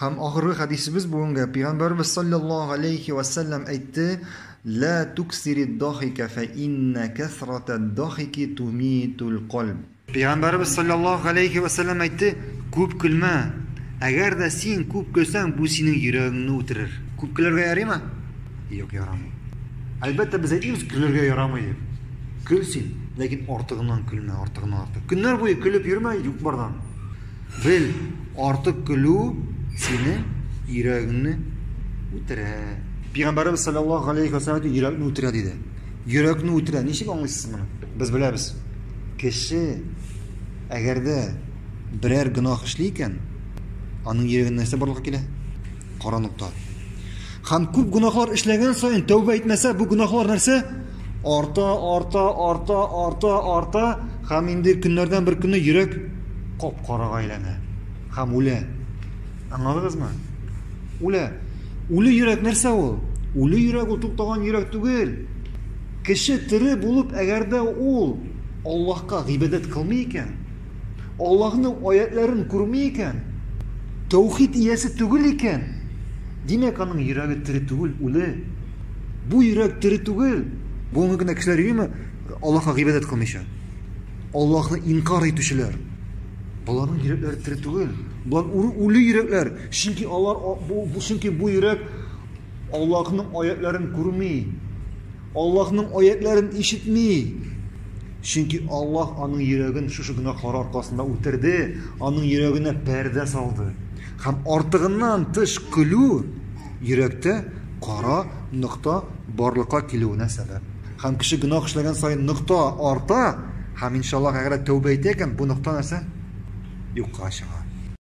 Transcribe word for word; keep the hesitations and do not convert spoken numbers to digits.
Hem ahırı hadisimiz bunga. Peygamberimiz sallallahu aleyhi ve sellem etti. La tuksiri dahike fe inne kesrate dahiki tumitul kalb. Peygamberimiz sallallahu aleyhi ve sellem etti. Ko'p kulma. Eğer de sen ko'p kulsan bu senin yüreğini oturur. Ko'p kullarga yarar mı? Yok, yaramıyor. Elbette biz ettiğimiz kullarga yaramıyor. Kulsin. Lakin ortağından kulma, ortağından artık. Günler boyu kulüp yürüme yukarıdan. Bil, artık kulü seni yüreğini utire. Peygamberimiz sallallahu aleyhi ve sellem yüreğini utire dedi. Yüreğini utire. Ne işe anlıyorsunuz bunu? Biz biliriz. Kişi eğer de birer günah işleyken onun yüreğine neyse barlığa gelir. Qora nuqta. Hem ko'p günahlar işleyen sayın tövbe etmese bu günahlar neyse arta arta arta arta arta hem indi günlerden bir günü yürek qop-qora aylana. Hem ula. Anladınız mı? Ula. Ula yürek neyse o. Ula yürek o to'xtagan yürek tugil. Kişi tiri bulup eğer de o Allah'a gıybet kılmayken, Allah'ın ayetlerini kurmayken, tevhid iyesi tügülken, demek onun yüreği tiri tügül, ulu. Bu yürek tiri tügül. Bunun günde kişiler değil mi? Allah'a gıybet kılmışlar. Allah'ın inkar etmişler. Bunların yürekleri tiri tügül. Bunlar ulu yürekler. Çünkü Allah, bu, çünkü bu yürek Allah'ın ayetlerini kurmuyor. Allah'ın ayetlerini işitmiyor. Çünkü Allah onun yüreğini şu şu günahları arkasında oturdu, onun yüreğine perde saldı. Hem artığından tış kılıyor, yürekte qora nuqta barlıqa keluvine sebep. Hem kişi günah işleyen sayın nuqta arta, hem inşallah eğer tövbe etken bu nuqta neyse yukarı çıkar.